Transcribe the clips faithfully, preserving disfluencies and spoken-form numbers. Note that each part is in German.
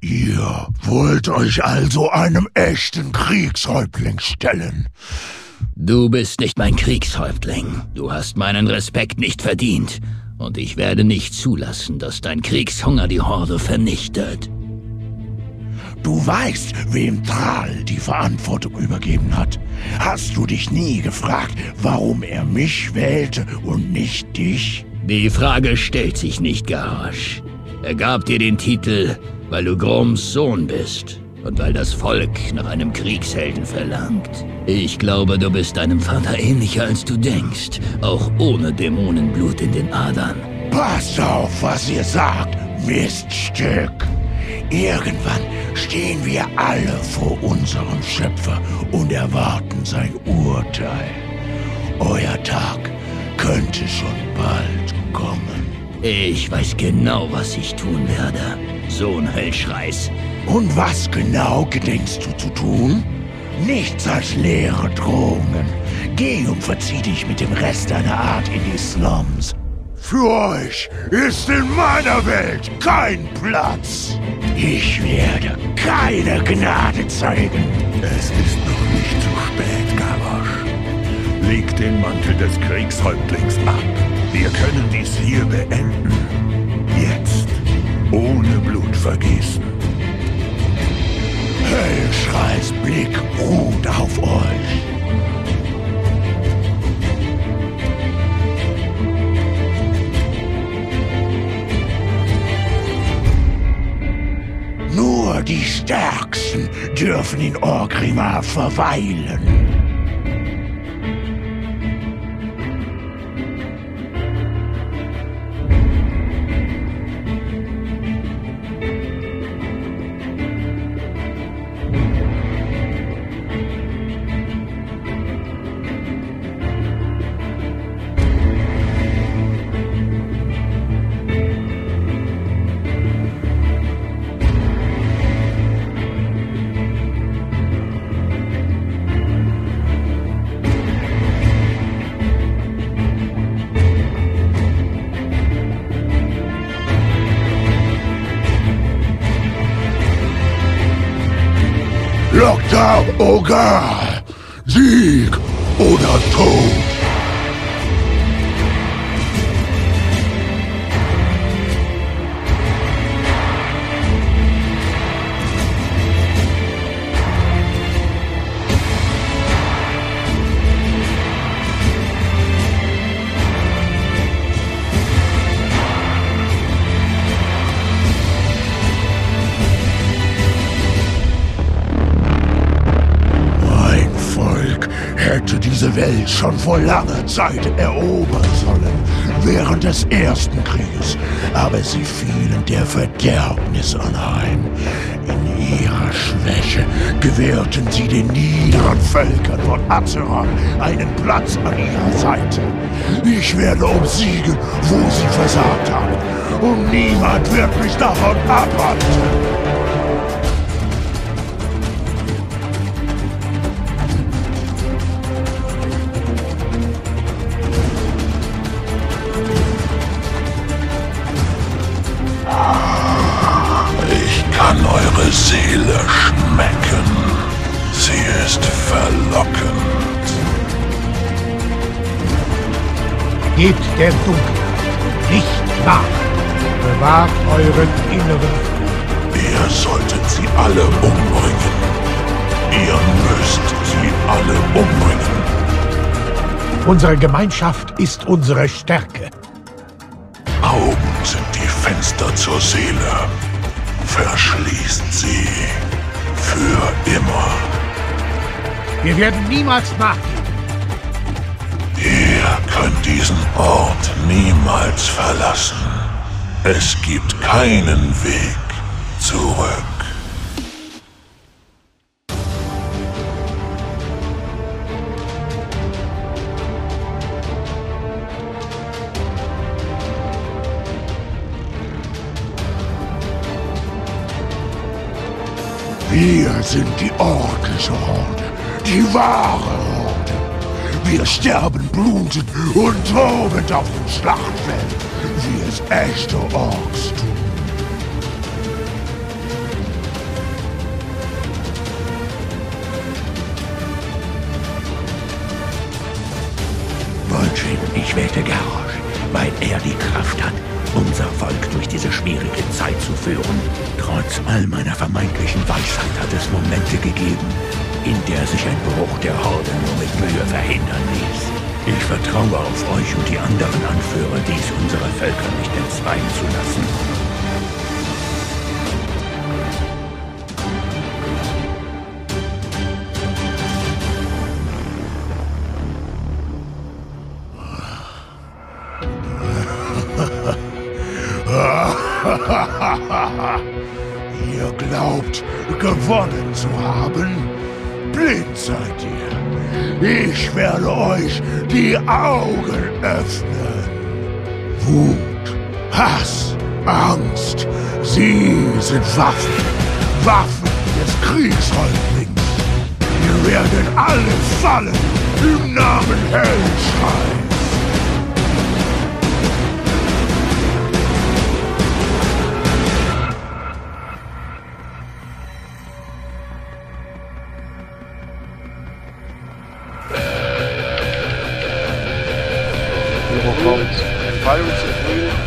Ihr wollt euch also einem echten Kriegshäuptling stellen. Du bist nicht mein Kriegshäuptling. Du hast meinen Respekt nicht verdient. Und ich werde nicht zulassen, dass dein Kriegshunger die Horde vernichtet. Du weißt, wem Thrall die Verantwortung übergeben hat. Hast du dich nie gefragt, warum er mich wählte und nicht dich? Die Frage stellt sich nicht, Garrosh. Er gab dir den Titel, weil du Groms Sohn bist und weil das Volk nach einem Kriegshelden verlangt. Ich glaube, du bist deinem Vater ähnlicher, als du denkst, auch ohne Dämonenblut in den Adern. Pass auf, was ihr sagt, Miststück! Irgendwann stehen wir alle vor unserem Schöpfer und erwarten sein Urteil. Euer Tag könnte schon bald kommen. Ich weiß genau, was ich tun werde, Sohn Höllschreis. Und was genau gedenkst du zu tun? Nichts als leere Drohungen. Geh und verzieh dich mit dem Rest deiner Art in die Slums. Für euch ist in meiner Welt kein Platz. Ich werde keine Gnade zeigen. Es ist noch nicht zu spät, Garrosh. Leg den Mantel des Kriegshäuptlings ab. Wir können dies hier beenden. Jetzt. Ohne Blutvergießen. Höllschreis Blick ruht auf euch. Nur die Stärksten dürfen in Orgrimmar verweilen. Oga! Sieg oder Tod! Diese Welt schon vor langer Zeit erobern sollen, während des Ersten Krieges, aber sie fielen der Verderbnis anheim. In ihrer Schwäche gewährten sie den niederen Völkern von Azeroth einen Platz an ihrer Seite. Ich werde obsiegen, wo sie versagt haben, und niemand wird mich davon abhalten. Seele schmecken. Sie ist verlockend. Gebt der Dunkelheit nicht nach. Bewahrt euren inneren Frieden. Ihr solltet sie alle umbringen. Ihr müsst sie alle umbringen. Unsere Gemeinschaft ist unsere Stärke. Augen sind die Fenster zur Seele. Verschließt sie für immer. Wir werden niemals nachgeben. Ihr könnt diesen Ort niemals verlassen. Es gibt keinen Weg zurück. Wir sind die orkische Horde, die wahre Horde. Wir sterben blutet und tobend auf dem Schlachtfeld, wie es echte Orks tun. Vol'jin, ich wählte Garrosh, weil er die Kraft hat, unser Volk durch diese schwierige Zeit zu führen. Trotz all meiner vermeintlichen Weisheit hat es Momente gegeben, in der sich ein Bruch der Horde nur mit Mühe verhindern ließ. Ich vertraue auf euch und die anderen Anführer, dies unsere Völker nicht entzweien zu lassen. Ihr glaubt, gewonnen zu haben? Blind seid ihr. Ich werde euch die Augen öffnen. Wut, Hass, Angst, sie sind Waffen. Waffen des Kriegshäuptlings. Wir werden alle fallen im Namen Hellschrei.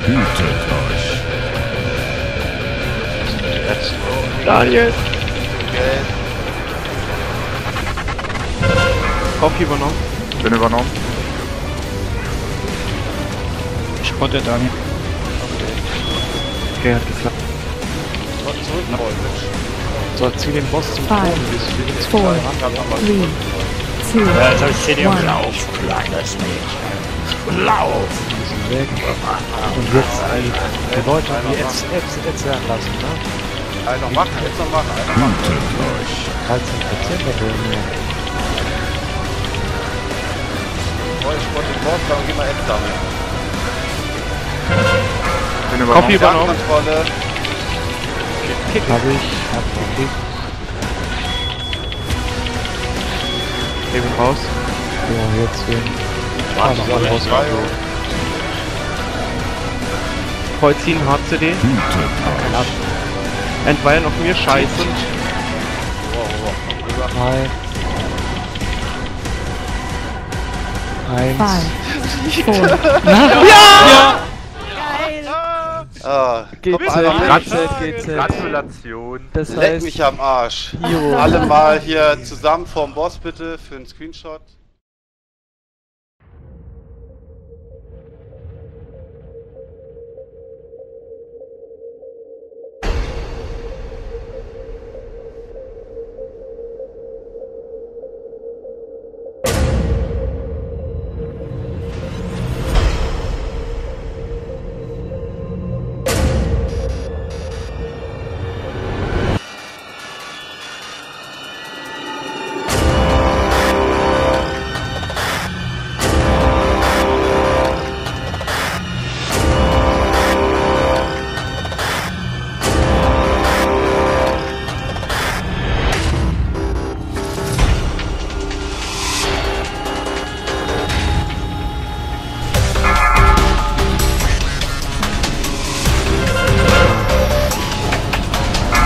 Hütet euch. Daniel! Kopf übernommen. Bin übernommen. Ich konnte Daniel. Okay. Okay, hat geklappt. So, zieh den Boss zum Tod. Ja, jetzt hab ich C D auf. Lauf, kleines Mädchen. Lauf! Weg. Und jetzt ein die Leute die jetzt jetzt werden lassen, ne? Einen noch machen, jetzt noch machen, einen noch machen. dreizehn Prozent. Kopf übernommen. Kick habe ich, hab gekickt. Eben raus. Ja, jetzt hier. Ah, noch mal raus. Vollziehen, H C D. Entweilen auf mir, scheiße. Eins. Ja! Ah, Gratulation. Das heißt, leck mich am Arsch. Yo. Alle mal hier zusammen vorm Boss bitte für einen Screenshot.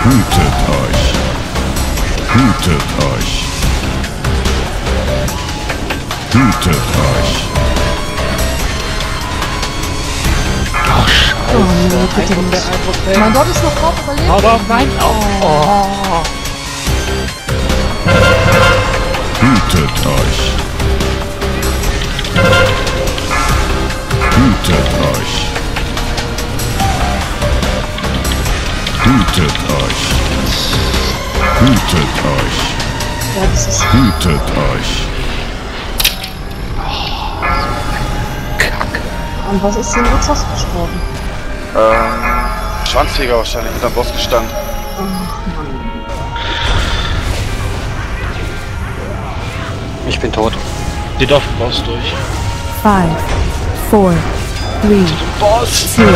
Hütet euch! Hütet euch! Hütet euch! Gosh! Oh, oh, bitte nicht. Mein Gott ist noch drauf, überlebt! Aber nein! Oh. Oh. Hütet euch! Hütet euch! Hütet euch! Hütet euch! Hütet euch! Oh, Kacke! Und was ist denn jetzt gestorben? Ähm, Schwanzfeger wahrscheinlich, hinterm Boss gestanden. Oh Mann. Ich bin tot. Die darf den Boss durch. five, four, three, two,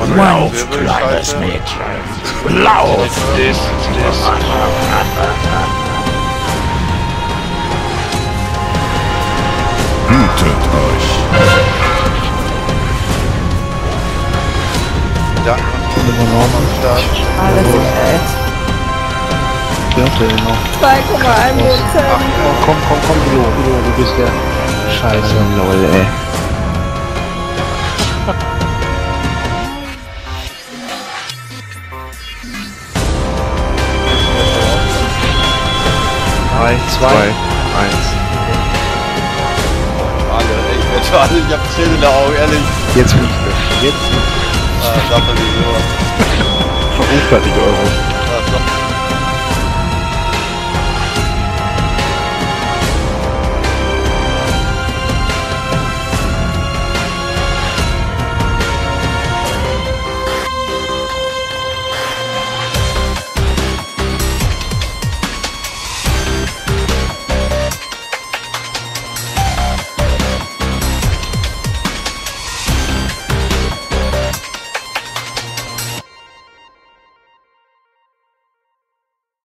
one. Lauf, kleines Mädchen! Lauf! This, this. Hm. Hütet euch. Danke von dem Norm am Start. Alles ist echt. zwei Komma eins Prozent. Komm, komm, komm, Bilo, Bilo, du bist der Scheiße, lol, ey. drei, zwei, eins. Ich hab Tränen in der Augen, ehrlich. Jetzt bin ich weg. Jetzt bin ich weg. Ah, dafür die Uhr. Verruffertig, Euro.